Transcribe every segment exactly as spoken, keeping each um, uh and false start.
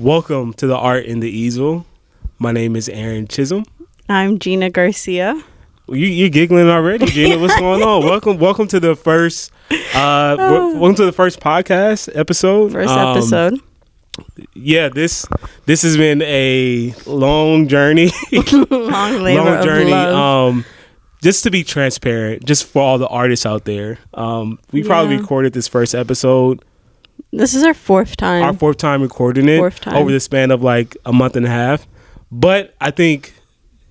Welcome to The Art and The Easel. My name is Aaron Chisholm. I'm Gina Garcia. You, you're giggling already, Gina. What's going on? Welcome, welcome to the first, uh, welcome to the first podcast episode. First um, episode. Yeah, this this has been a long journey. long labor long journey. Of love. Um, just to be transparent, just for all the artists out there, um, we yeah. probably recorded this first episode. This is our fourth time. Our fourth time recording it fourth time. over the span of like a month and a half. But I think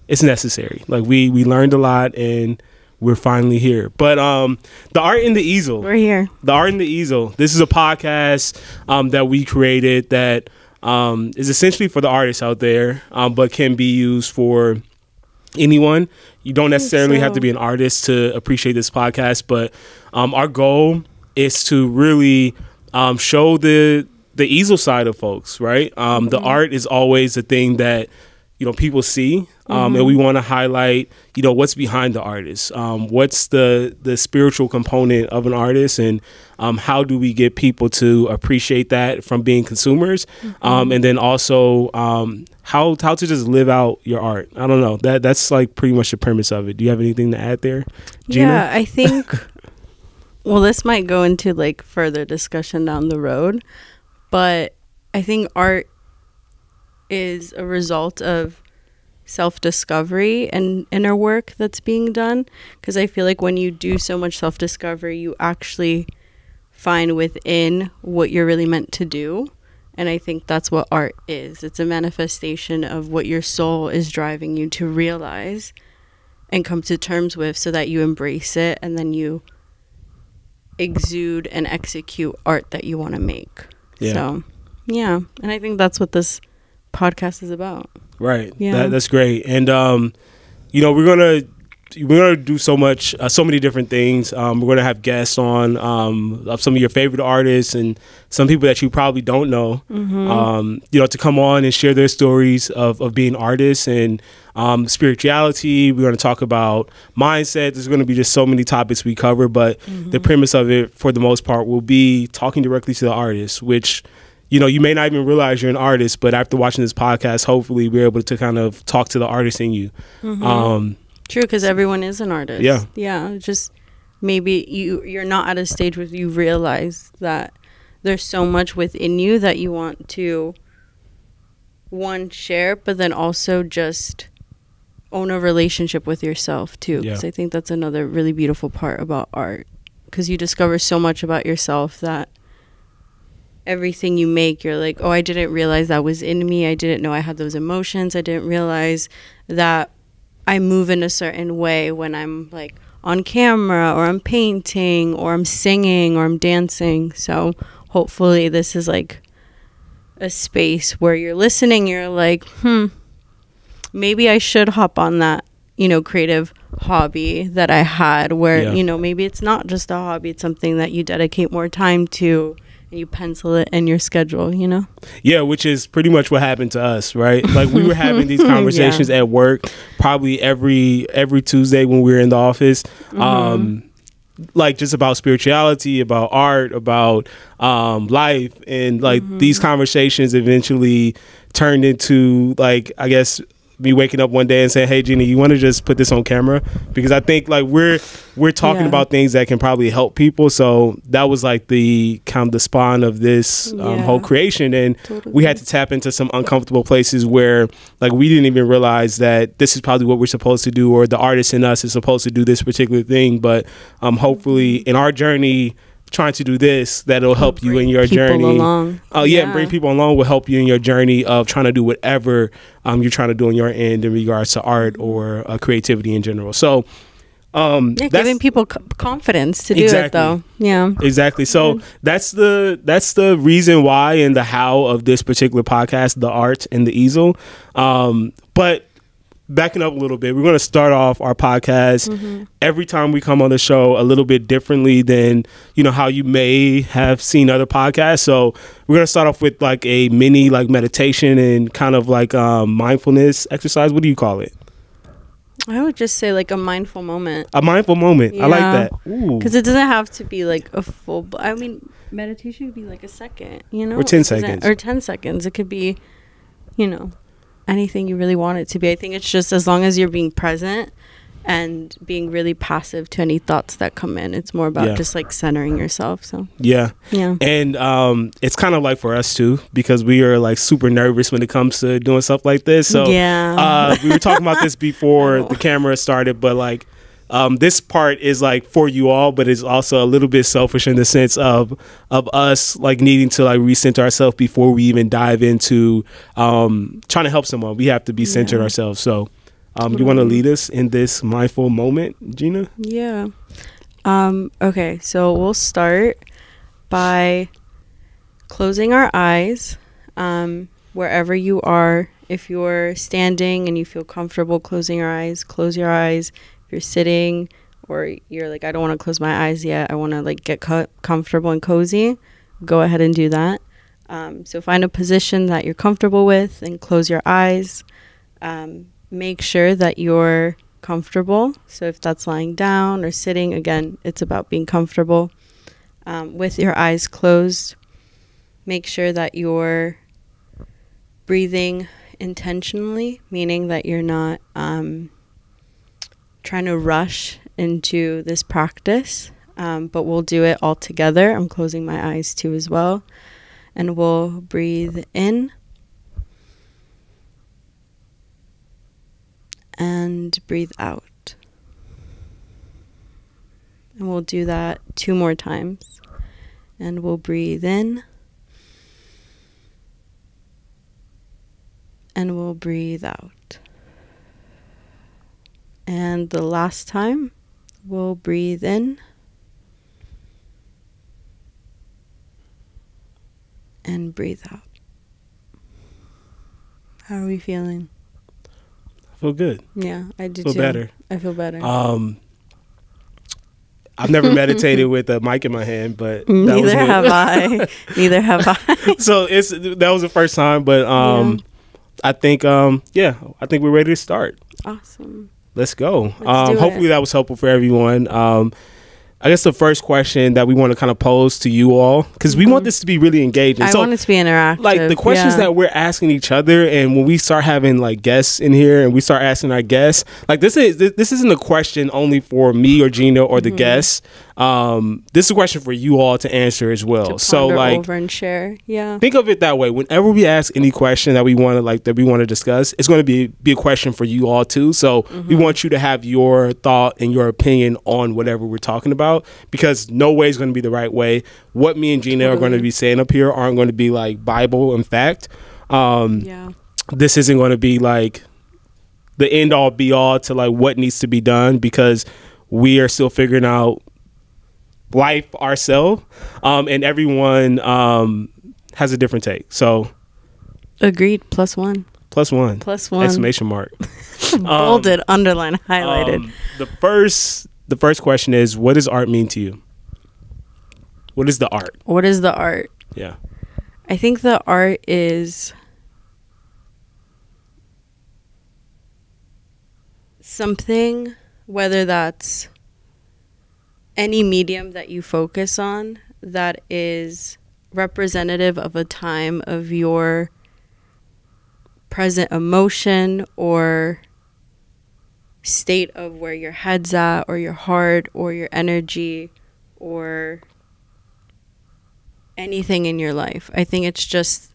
it's necessary. Like we we learned a lot and we're finally here. But um, The Art and the Easel. We're here. The Art and the Easel. This is a podcast um, that we created that um, is essentially for the artists out there, um, but can be used for anyone. You don't necessarily so. have to be an artist to appreciate this podcast. But um, our goal is to really... Um, show the the easel side of folks, right? Um, mm-hmm. The art is always the thing that you know people see, um, mm-hmm. and we want to highlight you know what's behind the artist, um, what's the the spiritual component of an artist, and um, how do we get people to appreciate that from being consumers, mm-hmm. um, and then also um, how how to just live out your art. I don't know that that's like pretty much the premise of it. Do you have anything to add there, Gina? Yeah, I think. Well, this might go into like further discussion down the road, but I think art is a result of self-discovery and inner work that's being done, because I feel like when you do so much self-discovery, you actually find within what you're really meant to do, and I think that's what art is. It's a manifestation of what your soul is driving you to realize and come to terms with so that you embrace it, and then you... exude and execute art that you want to make. Yeah. So yeah, and I think that's what this podcast is about, right? Yeah, that, that's great. And um you know we're gonna we're gonna do so much uh, so many different things. Um we're gonna have guests on um of some of your favorite artists and some people that you probably don't know, mm-hmm. um you know to come on and share their stories of, of being artists and Um, spirituality. We're going to talk about mindset. There's going to be just so many topics we cover, but mm-hmm. the premise of it for the most part will be talking directly to the artist, which you know you may not even realize you're an artist, but after watching this podcast, hopefully we're able to kind of talk to the artist in you. Mm-hmm. um, True, because everyone is an artist. Yeah, yeah. Just maybe you, you're not at a stage where you realize that there's so much within you that you want to one, share, but then also just own a relationship with yourself too, because yeah. I think that's another really beautiful part about art, because you discover so much about yourself that everything you make, you're like, oh, I didn't realize that was in me. I didn't know I had those emotions. I didn't realize that I move in a certain way when I'm like on camera or I'm painting or I'm singing or I'm dancing. So hopefully this is like a space where you're listening, you're like, hmm, maybe I should hop on that, you know, creative hobby that I had where, yeah. you know, maybe it's not just a hobby. It's something that you dedicate more time to and you pencil it in your schedule, you know? Yeah, which is pretty much what happened to us, right? Like we were having these conversations yeah. at work probably every every Tuesday when we were in the office. Mm-hmm. Um like just about spirituality, about art, about um life, and like mm-hmm. these conversations eventually turned into like I guess me waking up one day and saying, hey, Gina, you want to just put this on camera? Because I think like we're we're talking yeah. about things that can probably help people. So that was like the kind of the spawn of this um, yeah. whole creation. And totally. we had to tap into some uncomfortable places where like we didn't even realize that this is probably what we're supposed to do, or the artist in us is supposed to do this particular thing. But um, hopefully in our journey, trying to do this, that'll help you in your journey. Along. Oh yeah, yeah, and bring people along will help you in your journey of trying to do whatever um, you're trying to do on your end in regards to art or uh, creativity in general. So, um, yeah, giving people c confidence to exactly. do it, though. Yeah, exactly. So yeah. that's the that's the reason why and the how of this particular podcast, The Art and the Easel. Um, but. Backing up a little bit, we're going to start off our podcast mm-hmm. every time we come on the show a little bit differently than you know how you may have seen other podcasts. So we're going to start off with like a mini like meditation and kind of like um, mindfulness exercise. What do you call it? I would just say like a mindful moment. A mindful moment. Yeah. I like that. Because it doesn't have to be like a full. I mean, meditation could be like a second, you know, or ten seconds, or ten seconds. It could be, you know, anything you really want it to be. I think it's just as long as you're being present and being really passive to any thoughts that come in. It's more about yeah. just like centering yourself. So yeah, yeah. And um, it's kind of like for us too, because we are like super nervous when it comes to doing stuff like this. So yeah, uh, we were talking about this before oh. the camera started, but like um, this part is like for you all, but it's also a little bit selfish in the sense of of us like needing to like recenter ourselves before we even dive into um, trying to help someone. We have to be centered yeah. ourselves. So. Um, you want to lead us in this mindful moment, Gina? Yeah. Um, okay, so we'll start by closing our eyes um, wherever you are. If you're standing and you feel comfortable closing your eyes, close your eyes. If you're sitting or you're like, I don't want to close my eyes yet. I want to like get co- comfortable and cozy. Go ahead and do that. Um, so find a position that you're comfortable with and close your eyes. Um, make sure that you're comfortable. So if that's lying down or sitting, again, it's about being comfortable. Um, with your eyes closed, make sure that you're breathing intentionally, meaning that you're not um, trying to rush into this practice, um, but we'll do it all together. I'm closing my eyes too as well. And we'll breathe in and breathe out. And we'll do that two more times. And we'll breathe in. And we'll breathe out. And the last time, we'll breathe in. And breathe out. How are we feeling? Feel good. Yeah, I do feel too. Better. I feel better. Um, I've never meditated with a mic in my hand, but that neither was have I. Neither have I. So it's that was the first time, but um, yeah. I think um, yeah, I think we're ready to start. Awesome. Let's go. Let's um, hopefully it. that was helpful for everyone. Um, I guess the first question that we want to kind of pose to you all, because we mm-hmm. want this to be really engaging. I so, want it to be interactive. Like the questions yeah. that we're asking each other, and when we start having like guests in here, and we start asking our guests, like this is this, this isn't a question only for me or Gina or the mm-hmm. guests. Um, this is a question for you all to answer as well. To so like over and share. Yeah. Think of it that way. Whenever we ask any question that we want to like that we want to discuss, it's going to be be a question for you all too. So mm-hmm. we want you to have your thought and your opinion on whatever we're talking about. Because no way is going to be the right way. What me and Gina totally. are going to be saying up here aren't going to be like Bible in fact. Um, yeah. This isn't going to be like the end all be all to like what needs to be done because we are still figuring out life ourselves um, and everyone um, has a different take. So agreed. Plus one. Plus one. Plus one. Exclamation mark. Bolded, um, underlined, highlighted. Um, the first... The first question is, what does art mean to you? What is the art? What is the art? Yeah. I think the art is something, whether that's any medium that you focus on, that is representative of a time of your present emotion or state of where your head's at or your heart or your energy or anything in your life. I think it's just,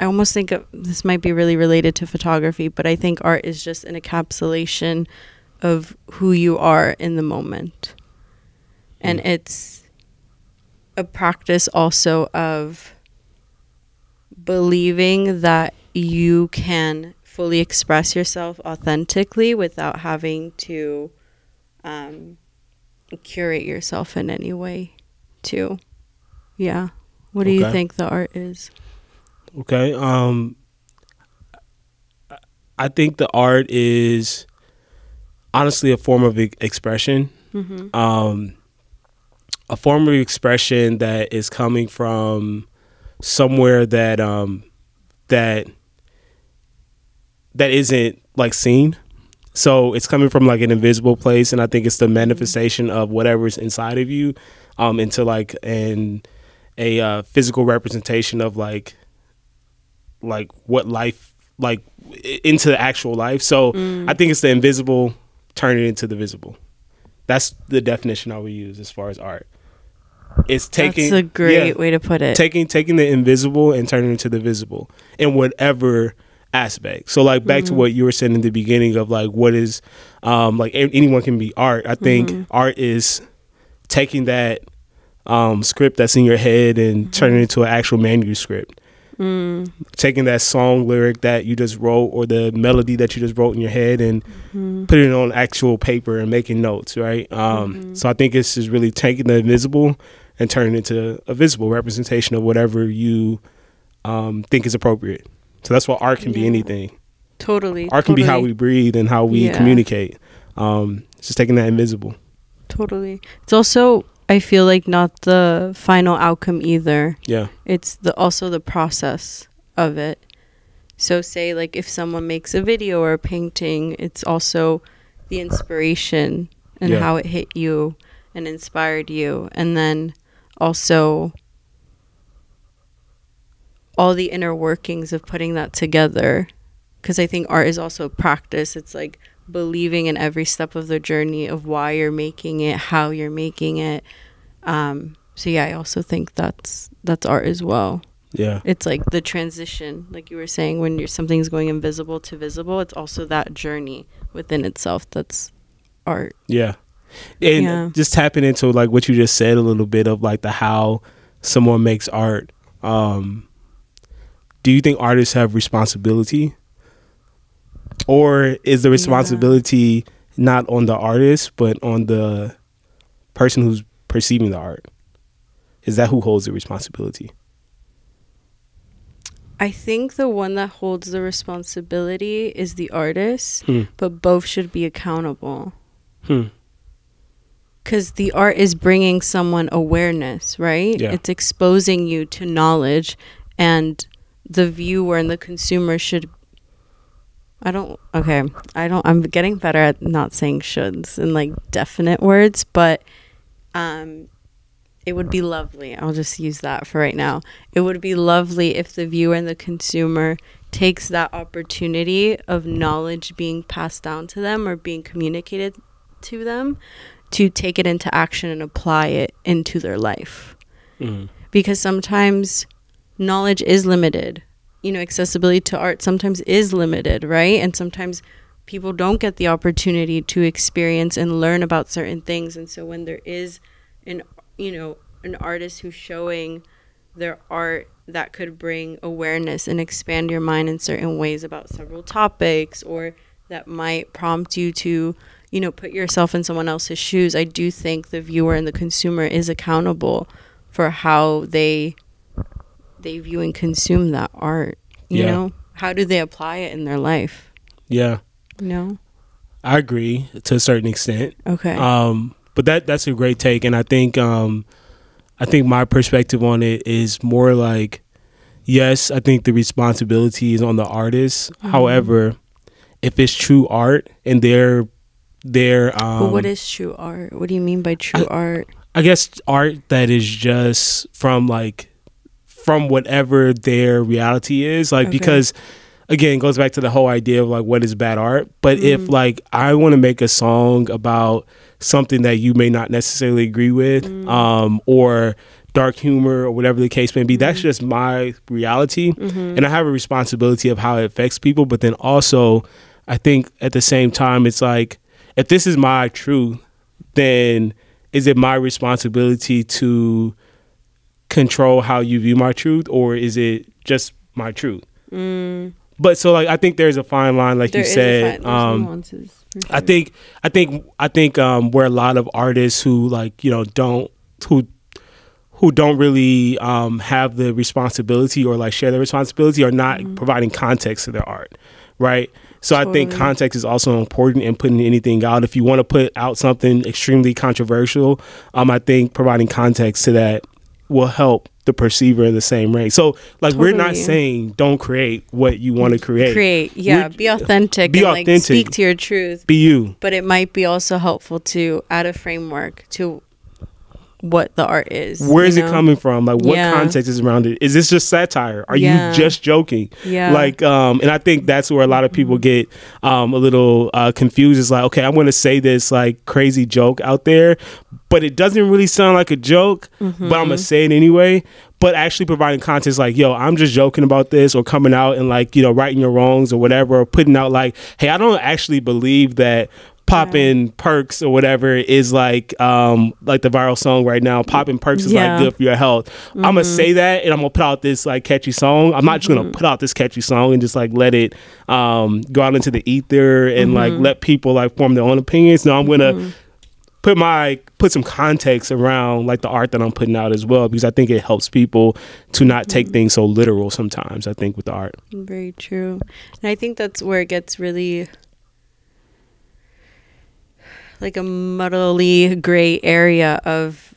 I almost think of, this might be really related to photography, but I think art is just an encapsulation of who you are in the moment. And it's a practice also of believing that you can fully express yourself authentically without having to um, curate yourself in any way too. Yeah. What do okay. you think the art is? Okay. Um, I think the art is honestly a form of expression, mm-hmm. um, a form of expression that is coming from somewhere that, um, that, that isn't like seen. So it's coming from like an invisible place, and I think it's the manifestation of whatever's inside of you um, into like an a uh, physical representation of like like what life like into the actual life. So mm. I think it's the invisible turning into the visible. That's the definition I would use as far as art. It's taking that's a great yeah, way to put it. Taking taking the invisible and turning it into the visible in whatever aspect. So like back mm-hmm. to what you were saying in the beginning of like what is um like anyone can be art. I think mm-hmm. art is taking that um script that's in your head and mm-hmm. turning it into an actual manuscript. Mm. Taking that song lyric that you just wrote or the melody that you just wrote in your head and mm-hmm. putting it on actual paper and making notes, right? Um, mm-hmm. So I think it's just really taking the invisible and turning it into a visible representation of whatever you um, think is appropriate. So that's why art can yeah. be anything. Totally. Art can totally. be how we breathe and how we yeah. communicate. Um, it's just taking that invisible. Totally. It's also... I feel like not the final outcome either. Yeah. It's the also the process of it. So say like if someone makes a video or a painting, it's also the inspiration and yeah. how it hit you and inspired you. And then also all the inner workings of putting that together. Because I think art is also a practice. It's like believing in every step of the journey of why you're making it, how you're making it. Um, so yeah, I also think that's that's art as well. Yeah, it's like the transition, like you were saying, when you're something's going invisible to visible. It's also that journey within itself that's art. Yeah, and yeah. just tapping into like what you just said a little bit of like the how someone makes art. Um, do you think artists have responsibility? Or is the responsibility yeah. not on the artist, but on the person who's perceiving the art? Is that who holds the responsibility? I think the one that holds the responsibility is the artist, hmm. but both should be accountable. Hmm. Because the art is bringing someone awareness, right? Yeah. It's exposing you to knowledge, and the viewer and the consumer should I don't, okay, I don't, I'm getting better at not saying shoulds and like definite words, but um, it would be lovely. I'll just use that for right now. It would be lovely if the viewer and the consumer takes that opportunity of knowledge being passed down to them or being communicated to them to take it into action and apply it into their life. Mm. Because sometimes knowledge is limited. You know, accessibility to art sometimes is limited, right? And sometimes people don't get the opportunity to experience and learn about certain things. And so when there is an, you know, an artist who's showing their art that could bring awareness and expand your mind in certain ways about several topics, or that might prompt you to, you know, put yourself in someone else's shoes, I do think the viewer and the consumer is accountable for how they they view and consume that art, you yeah. know? How do they apply it in their life? Yeah. You know? I agree to a certain extent. Okay. Um, but that that's a great take, and I think um, I think my perspective on it is more like, yes, I think the responsibility is on the artist. Mm-hmm. However, if it's true art and they're... they're um, well, what is true art? What do you mean by true I, art? I guess art that is just from like... from whatever their reality is, like okay. because again it goes back to the whole idea of like what is bad art, but mm-hmm. if like I want to make a song about something that you may not necessarily agree with, mm-hmm. um or dark humor or whatever the case may be, mm-hmm. that's just my reality, mm-hmm. and I have a responsibility of how it affects people. But then also I think at the same time it's like, if this is my truth, then is it my responsibility to control how you view my truth, or is it just my truth? Mm. But so like I think there's a fine line, like there you said. Um, nuances, sure. I think I think I think um, where a lot of artists who like you know don't who who don't really um, have the responsibility or like share the responsibility are not mm. providing context to their art, right? So totally. I think context is also important in putting anything out. If you want to put out something extremely controversial, um, I think providing context to that will help the perceiver of the same range. So like totally. We're not saying don't create what you want to create. Create, yeah. We're, be authentic. Be and, authentic. Like, speak to your truth. Be you. But it might be also helpful to add a framework to what the art is. Where is know? it coming from? Like what yeah. context is around it? Is this just satire? Are yeah. you just joking? Yeah. Like, um, and I think that's where a lot of people get um, a little uh, confused. It's like, okay, I'm going to say this like crazy joke out there, but it doesn't really sound like a joke, mm-hmm. but I'm going to say it anyway. But actually providing context like, yo, I'm just joking about this, or coming out and like, you know, righting your wrongs or whatever, or putting out like, hey, I don't actually believe that popping yeah. perks or whatever is like um like the viral song right now, popping perks is yeah. like good for your health. Mm-hmm. I'm gonna say that and I'm gonna put out this like catchy song. I'm not mm-hmm. just gonna put out this catchy song and just like let it um go out into the ether and mm-hmm. like let people like form their own opinions. No, I'm gonna mm-hmm. put my put some context around like the art that I'm putting out as well, because I think it helps people to not take mm-hmm. things so literal sometimes, I think, with the art. Very true. And I think that's where it gets really like a muddly gray area of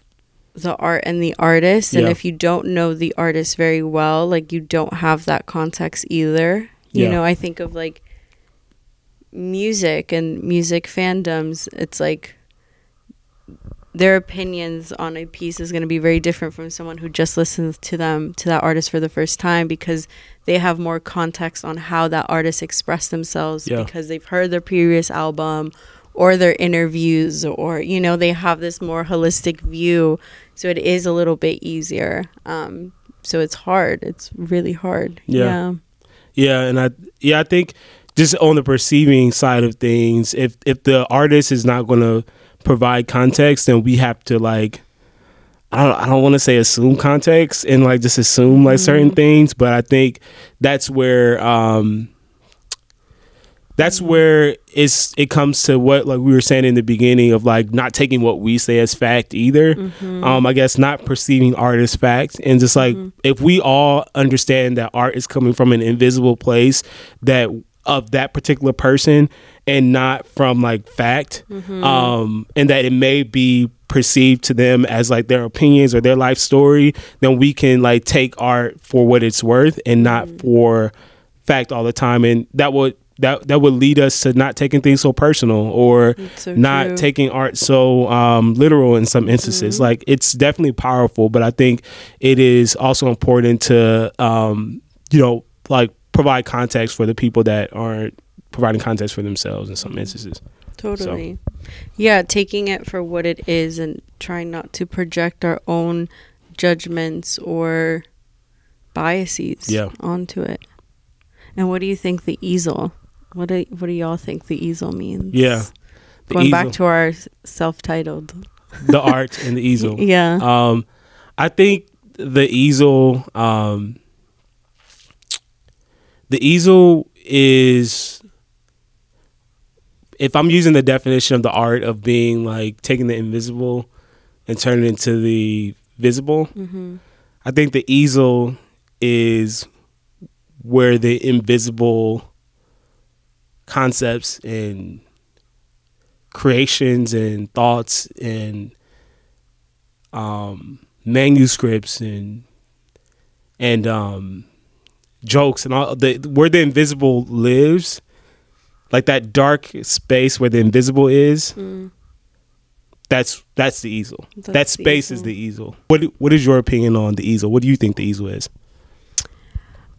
the art and the artist. And yeah. if you don't know the artist very well, like you don't have that context either. You yeah. know, I think of like music and music fandoms. It's like their opinions on a piece is going to be very different from someone who just listens to them, to that artist for the first time, because they have more context on how that artist expressed themselves yeah. because they've heard their previous album or their interviews, or, you know, they have this more holistic view. So it is a little bit easier. Um, so it's hard. It's really hard. Yeah. Yeah. yeah and I, yeah, I think just on the perceiving side of things, if, if the artist is not going to provide context, then we have to like, I don't, I don't want to say assume context and like just assume like mm-hmm. certain things. But I think that's where, um, that's where it's it comes to what like we were saying in the beginning of like not taking what we say as fact either. Mm-hmm. Um, I guess not perceiving art as fact, and just like mm-hmm. if we all understand that art is coming from an invisible place that of that particular person and not from like fact, mm-hmm. um, and that it may be perceived to them as like their opinions or their life story, then we can like take art for what it's worth and not mm-hmm. for fact all the time, and that would. That that would lead us to not taking things so personal, or so not true. taking art so um, literal in some instances. Mm-hmm. Like it's definitely powerful, but I think it is also important to um, you know like provide context for the people that aren't providing context for themselves in some instances. Totally, so. yeah. Taking it for what it is and trying not to project our own judgments or biases yeah. onto it. And what do you think the easel? What do what do y'all think the easel means? Yeah, going back to our self-titled, The Art and the Easel. Yeah, um, I think the easel, um, the easel is, if I'm using the definition of the art of being like taking the invisible and turning it into the visible, mm-hmm. I think the easel is where the invisible concepts and creations and thoughts and um, manuscripts and and um, jokes and all the where the invisible lives, like that dark space where the invisible is. Mm. That's that's the easel. That's that space the easel. is the easel. What what is your opinion on the easel? What do you think the easel is?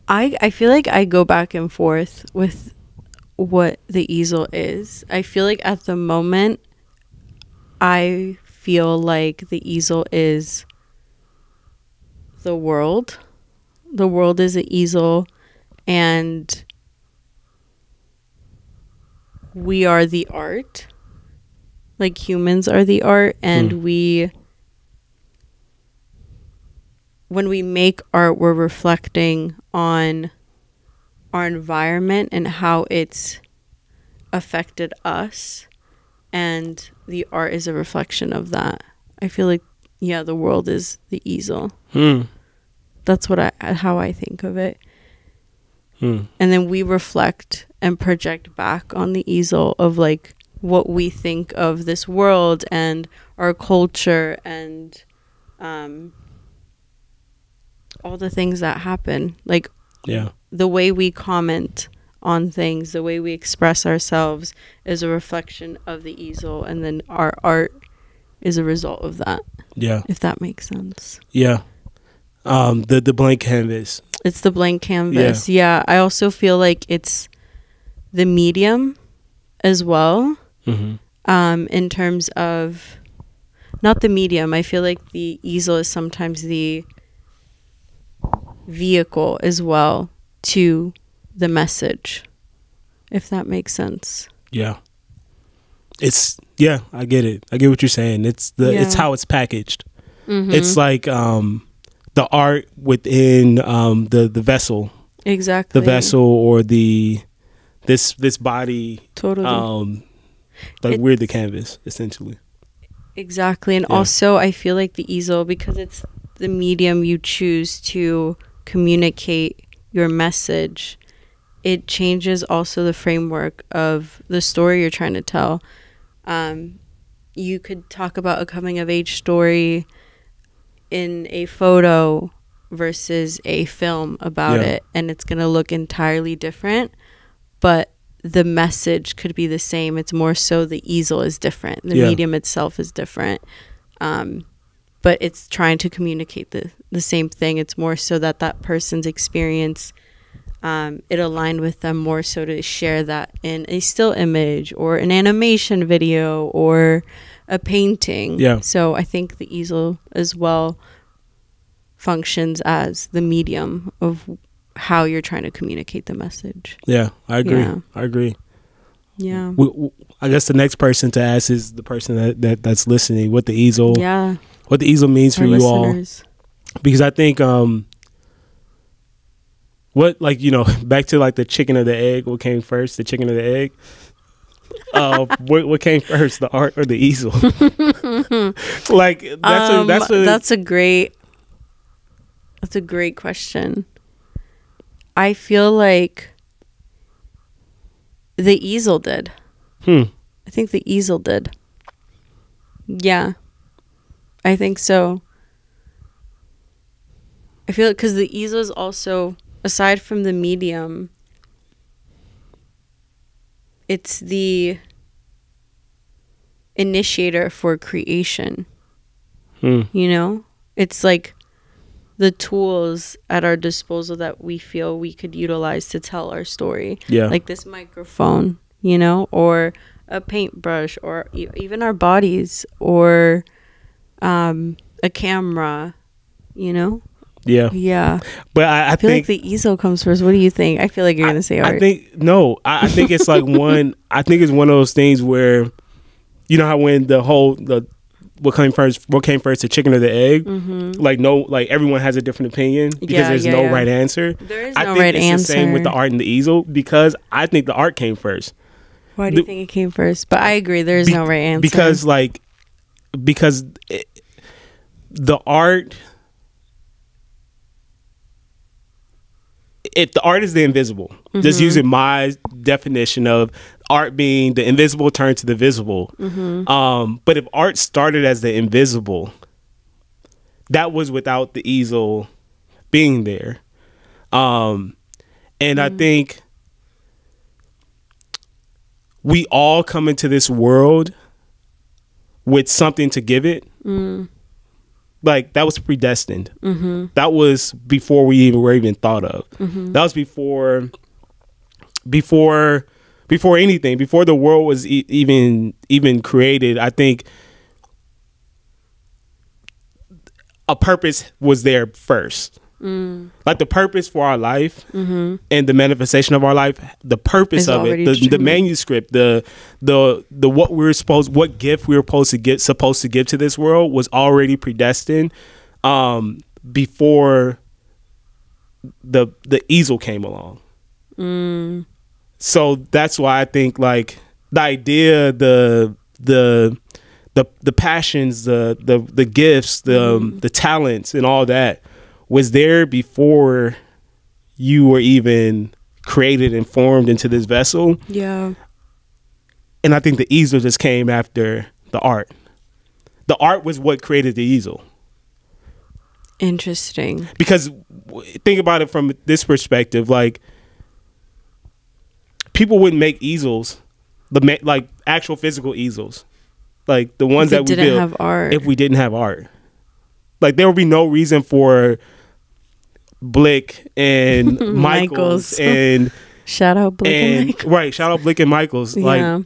I, I feel like I go back and forth with what the easel is. I feel like at the moment, I feel like the easel is the world. The world is an easel, and we are the art. Like humans are the art, and mm. we... when we make art, we're reflecting on our environment and how it's affected us, and the art is a reflection of that. I feel like, yeah, the world is the easel. Hmm. That's what I, how I think of it. Hmm. And then we reflect and project back on the easel of like what we think of this world and our culture and, um, all the things that happen, like yeah, the way we comment on things, the way we express ourselves is a reflection of the easel, and then our art is a result of that. Yeah, if that makes sense. Yeah. Um, the the blank canvas. It's the blank canvas. Yeah, yeah. I also feel like it's the medium as well. Mm-hmm. Um, in terms of not the medium, I feel like the easel is sometimes the vehicle as well to the message, if that makes sense. Yeah. It's yeah, I get it. I get what you're saying. It's the yeah. it's how it's packaged. Mm-hmm. It's like um the art within um the the vessel. Exactly. The vessel or the this this body. Totally. Um like it, we're the canvas, essentially. Exactly. And yeah. also I feel like the easel, because it's the medium you choose to communicate your message, it changes also the framework of the story you're trying to tell. Um, you could talk about a coming of age story in a photo versus a film about yeah. it, and it's going to look entirely different, but the message could be the same. It's more so the easel is different, the yeah. medium itself is different, um, but it's trying to communicate the the same thing. It's more so that that person's experience, um, it aligned with them more so to share that in a still image or an animation video or a painting. Yeah. So I think the easel as well functions as the medium of how you're trying to communicate the message. Yeah, I agree. Yeah. I agree. Yeah. We, we, I guess the next person to ask is the person that, that that's listening, what the easel yeah. what the easel means for you all. Because I think um what like, you know, back to like the chicken or the egg, what came first, the chicken or the egg? Uh, what, what came first, the art or the easel? Like that's um, a, that's a, that's a great that's a great question. I feel like the easel did. Hmm. I think the easel did. Yeah, I think so. I feel because the easel is also, aside from the medium, it's the initiator for creation. Hmm. You know, it's like the tools at our disposal that we feel we could utilize to tell our story. Yeah. Like this microphone, you know, or a paintbrush, or e even our bodies, or um, a camera, you know? Yeah. Yeah. But I, I, I feel think, like the easel comes first. What do you think? I feel like you're going to say art. I think, no, I, I think it's like one, I think it's one of those things where, you know how when the whole, the, what came first, what came first, the chicken or the egg? Mm-hmm. Like no, like everyone has a different opinion because yeah, there's yeah, no yeah. right answer. There is I no think right it's answer. The same with the art and the easel, because I think the art came first. Why do the, you think it came first? But I agree, there is be, no right answer. Because like, because it, the art, if the art is the invisible, mm-hmm. just using my definition of art being the invisible turned to the visible. Mm-hmm. Um, but if art started as the invisible, that was without the easel being there. Um, and mm-hmm. I think we all come into this world with something to give it. Mm. Like that was predestined. Mm-hmm. That was before we even were even thought of. Mm-hmm. That was before, before, before anything, before the world was e even even created. I think a purpose was there first. Mm. Like the purpose for our life mm-hmm. and the manifestation of our life, the purpose it's of it, the, the manuscript, the the the what we were supposed, what gift we were supposed to get, supposed to give to this world was already predestined um, before the the easel came along. Mm. So that's why I think like the idea, the the the the passions, the the the gifts, the um, the talents, and all that was there before you were even created and formed into this vessel. Yeah. And I think the easel just came after the art. The art was what created the easel. Interesting. Because think about it from this perspective, like people wouldn't make easels, the like actual physical easels, like the ones that we build, have art. If we didn't have art, like there would be no reason for Blick and Michaels, Michaels and shout out Blick and, and Michaels. Right, shout out Blick and Michaels. Like yeah.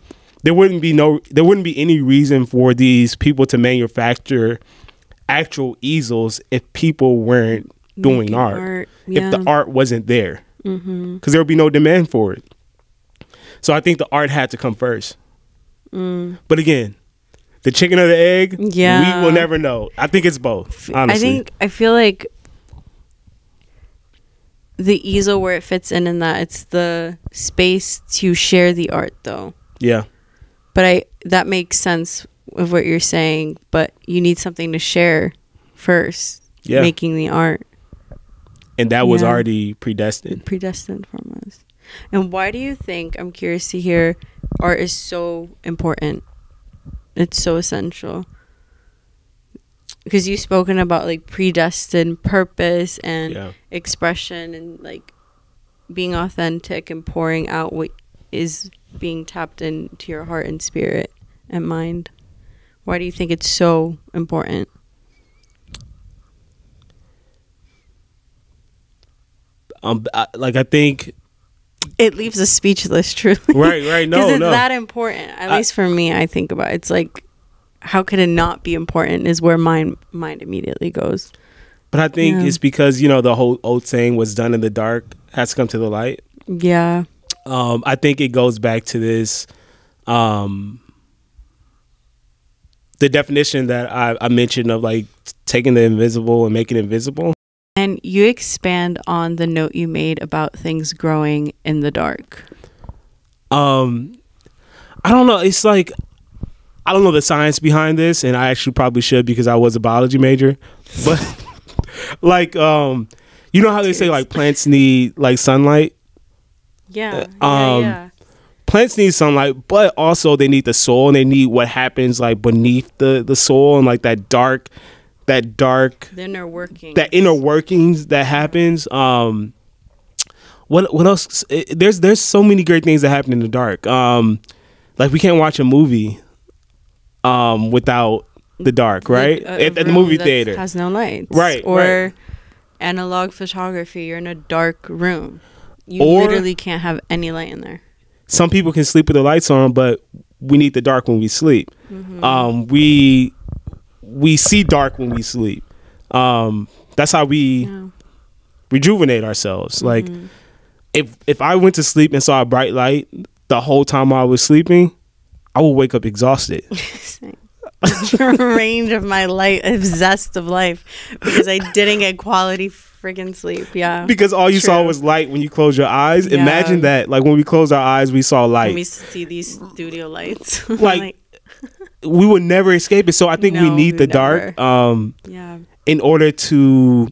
there wouldn't be no, there wouldn't be any reason for these people to manufacture actual easels if people weren't doing Making art. art. Yeah. If the art wasn't there, because mm-hmm. there would be no demand for it. So I think the art had to come first. Mm. But again, the chicken or the egg, yeah. we will never know. I think it's both, honestly. I think, I feel like the easel where it fits in, in that it's the space to share the art, though. Yeah. But I that makes sense of what you're saying, but you need something to share first, yeah. making the art. And that was yeah. already predestined. Predestined from us. And why do you think, I'm curious to hear, art is so important? It's so essential. Because you've spoken about like predestined purpose and yeah. expression and like being authentic and pouring out what is being tapped into your heart and spirit and mind. Why do you think it's so important? Um, I, like I think... It leaves us speechless, truly. Right, right. No, because it's no. that important. At I, least for me, I think about it. It's like, how could it not be important? Is where my mind immediately goes. But I think yeah. it's because, you know, the whole old saying, "What's done in the dark has to come to the light." Yeah. Um, I think it goes back to this, um, the definition that I, I mentioned of like taking the invisible and making it visible. And you expand on the note you made about things growing in the dark. Um, I don't know. It's like, I don't know the science behind this, and I actually probably should because I was a biology major. But like, um, you know how they say like plants need like sunlight? Yeah, yeah, um, yeah. Plants need sunlight, but also they need the soil, and they need what happens like beneath the, the soil, and like that dark... that dark the inner workings that inner workings that happens. Um what what else? There's there's so many great things that happen in the dark. Um like we can't watch a movie um without the dark, right? Like a, at, a at the movie theater has no lights, right? Or right. analog photography, you're in a dark room, you or literally can't have any light in there. Some people can sleep with the lights on, but we need the dark when we sleep. Mm-hmm. um we we see dark when we sleep. Um that's how we yeah. rejuvenate ourselves. Mm-hmm. Like if if I went to sleep and saw a bright light the whole time I was sleeping, I would wake up exhausted. Drained of my light, obsessed of life, because I didn't get quality freaking sleep. Yeah, because all you True. saw was light when you close your eyes. Yeah. Imagine that, like when we close our eyes we saw light, when we see these studio lights. like, like we would never escape it. So I think no, we need the never. dark um, yeah. in order to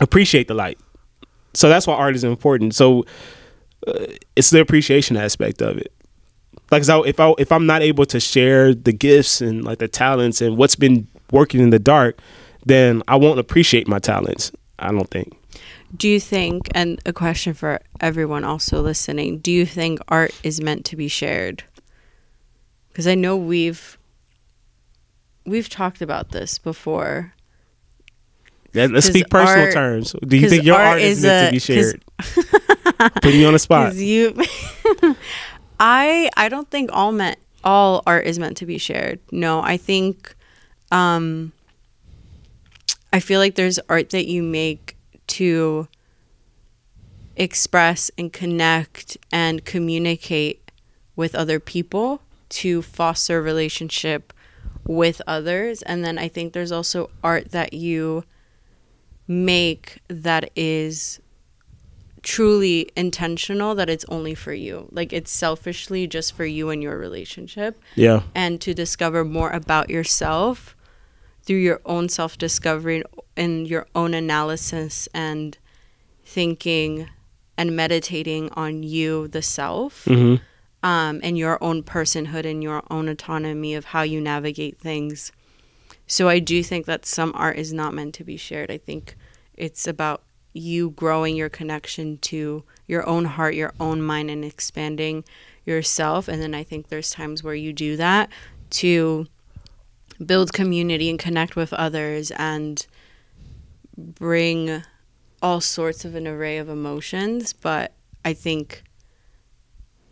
appreciate the light. So that's why art is important. So uh, it's the appreciation aspect of it. Like so if, I, if I'm not able to share the gifts and like the talents and what's been working in the dark, then I won't appreciate my talents, I don't think. Do you think, and a question for everyone also listening, do you think art is meant to be shared? Because I know we've we've talked about this before. Yeah, let's speak personal art, terms. Do you think your art, art is, is meant a, to be shared? Putting you on the spot. You, I I don't think all meant all art is meant to be shared. No, I think um, I feel like there's art that you make to express and connect and communicate with other people, to foster relationship with others. And then I think there's also art that you make that is truly intentional, that it's only for you, like it's selfishly just for you and your relationship. Yeah. And to discover more about yourself through your own self-discovery and your own analysis and thinking and meditating on you, the self. Mm-hmm. Um, and your own personhood and your own autonomy of how you navigate things. So I do think that some art is not meant to be shared. I think it's about you growing your connection to your own heart, your own mind, and expanding yourself. And then I think there's times where you do that to build community and connect with others and bring all sorts of an array of emotions. But I think,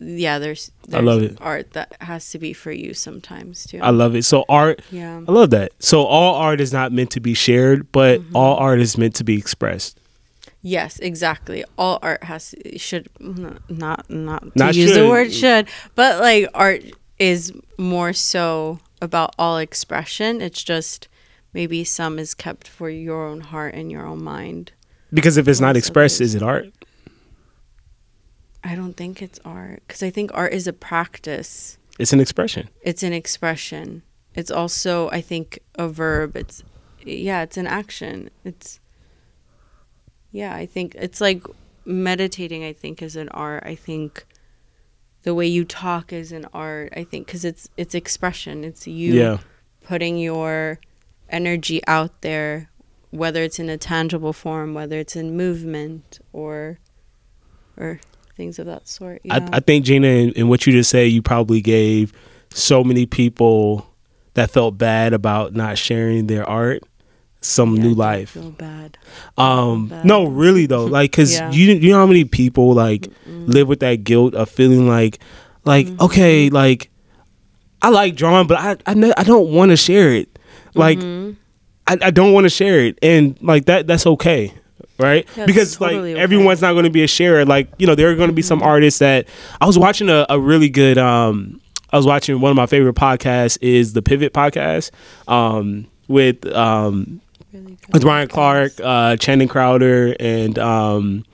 yeah, there's, there's I love it. Art that has to be for you sometimes too. I love it. So art, yeah, I love that. So all art is not meant to be shared, but mm-hmm. all art is meant to be expressed. Yes, exactly. All art has should not not, not to use should. the word should, but like art is more so about all expression. It's just maybe some is kept for your own heart and your own mind. Because if it's not expressed, is it art? I don't think it's art, because I think art is a practice. It's an expression. It's an expression. It's also, I think, a verb. It's, yeah, it's an action. It's, yeah, I think it's like meditating, I think, is an art. I think the way you talk is an art, I think, because it's, it's expression. It's you yeah. putting your energy out there, whether it's in a tangible form, whether it's in movement or or things of that sort. Yeah. I, I think, Gina, in, in what you just said, you probably gave so many people that felt bad about not sharing their art some yeah, new life. Feel bad. Um, feel bad. No, really, though, like, because yeah. you, you know how many people, like, mm-mm. live with that guilt of feeling like, like mm-hmm. okay, like, I like drawing, but I, I, I don't want to share it. Like, mm-hmm. I, I don't want to share it, and like that that's okay, right? Yeah, because totally like okay. everyone's not going to be a sharer. Like, you know, there are going to be mm-hmm. some artists that I was watching a, a really good um I was watching one of my favorite podcasts is the Pivot Podcast um with um really with Ryan Clark, uh Channing Crowder, and um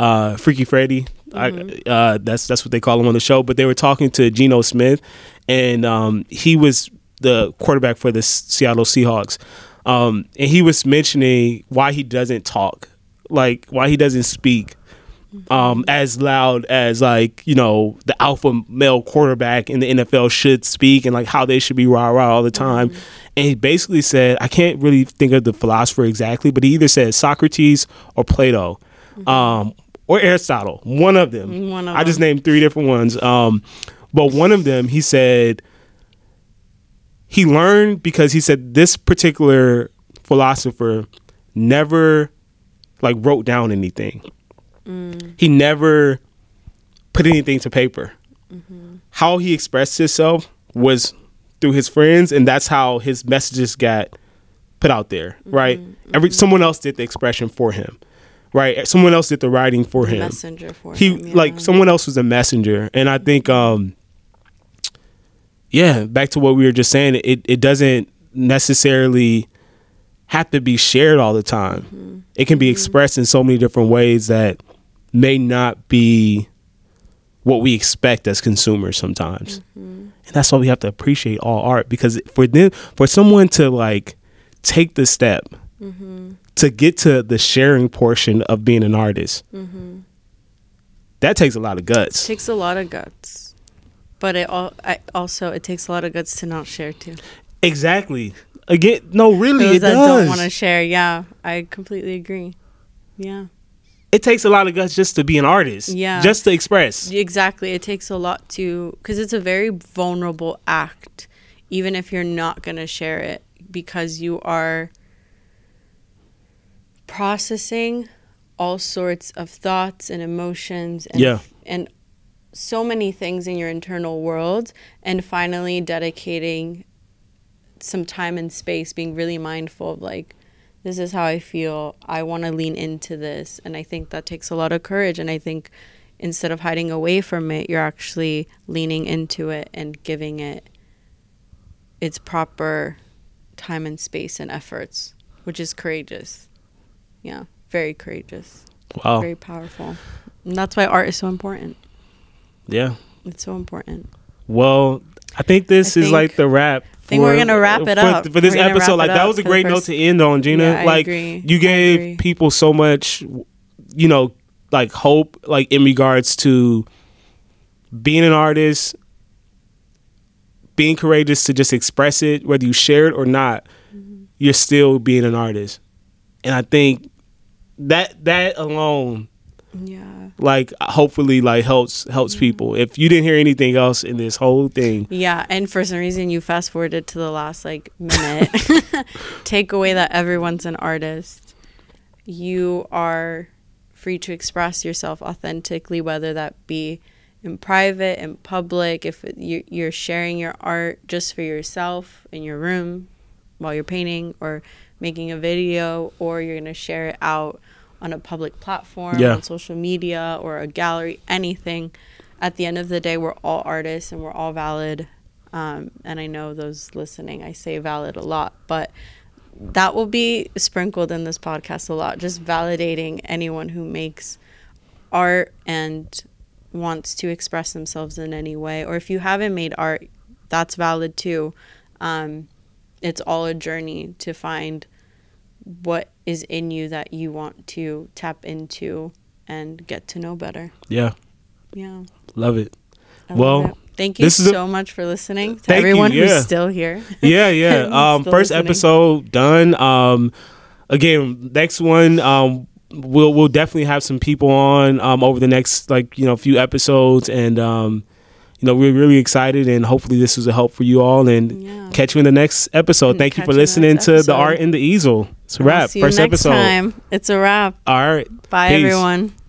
uh Freaky Freddy. Mm-hmm. I, uh that's that's what they call him on the show, but they were talking to Geno Smith, and um he was the quarterback for the Seattle Seahawks. Um, and he was mentioning why he doesn't talk, like why he doesn't speak um, as loud as, like, you know, the alpha male quarterback in the N F L should speak, and like how they should be rah-rah all the time. Mm-hmm. And he basically said, I can't really think of the philosopher exactly, but he either said Socrates or Plato mm-hmm. um, or Aristotle, one of them. One of I just them. named three different ones. Um, but one of them, he said, he learned because he said this particular philosopher never like wrote down anything. Mm. He never put anything to paper. Mm-hmm. How he expressed himself was through his friends, and that's how his messages got put out there, mm-hmm. right? Every, mm-hmm. someone else did the expression for him, right? Someone else did the writing for him. Messenger for he, him. He yeah. like someone else was a messenger, and I think um yeah, back to what we were just saying, it, it doesn't necessarily have to be shared all the time. Mm-hmm. It can be expressed in so many different ways that may not be what we expect as consumers sometimes. Mm-hmm. And that's why we have to appreciate all art, because for them, for someone to like take the step mm-hmm. to get to the sharing portion of being an artist, mm-hmm. that takes a lot of guts. It takes a lot of guts. But it all, I also it takes a lot of guts to not share too. Exactly. Again, no, really, Those it that does. Don't want to share. Yeah, I completely agree. Yeah. It takes a lot of guts just to be an artist. Yeah. Just to express. Exactly. It takes a lot to, because it's a very vulnerable act, even if you're not going to share it, because you are processing all sorts of thoughts and emotions and yeah. and. so many things in your internal world, and finally dedicating some time and space, being really mindful of like, this is how I feel, I want to lean into this. And I think that takes a lot of courage, and I think instead of hiding away from it, you're actually leaning into it and giving it its proper time and space and efforts, which is courageous. Yeah, very courageous. Wow. Very powerful. And that's why art is so important. Yeah, it's so important. Well, I think this I is think, like the wrap. I think for, we're gonna wrap it for, up for this episode. Like, that was a great note to end on, Gina. Yeah, like, I agree. You gave people so much, you know, like hope, like in regards to being an artist, being courageous to just express it, whether you share it or not. Mm-hmm. You're still being an artist, and I think that that alone, yeah, like hopefully like helps helps yeah. people. If you didn't hear anything else in this whole thing, yeah, and for some reason you fast forwarded to the last like minute, take away that everyone's an artist. You are free to express yourself authentically, whether that be in private, in public, if you're sharing your art just for yourself in your room while you're painting or making a video, or you're going to share it out on a public platform, yeah. on social media or a gallery, anything. At the end of the day, we're all artists and we're all valid. Um, and I know those listening, I say valid a lot, but that will be sprinkled in this podcast a lot, just validating anyone who makes art and wants to express themselves in any way. Or if you haven't made art, that's valid too. Um, it's all a journey to find what is in you that you want to tap into and get to know better. Yeah. Yeah. Love it. I well, love it. Thank you so much for listening to everyone you, yeah. who's still here. Yeah, yeah. um, first listening. episode done. Um, again, next one, um, we'll we'll definitely have some people on um, over the next like you know few episodes, and um, you know we're really excited, and hopefully this was a help for you all. And yeah. catch you in the next episode. And Thank you for listening to The Art and the Easel. It's a wrap. First episode. Time. It's a wrap. All right. Bye, Peace. everyone.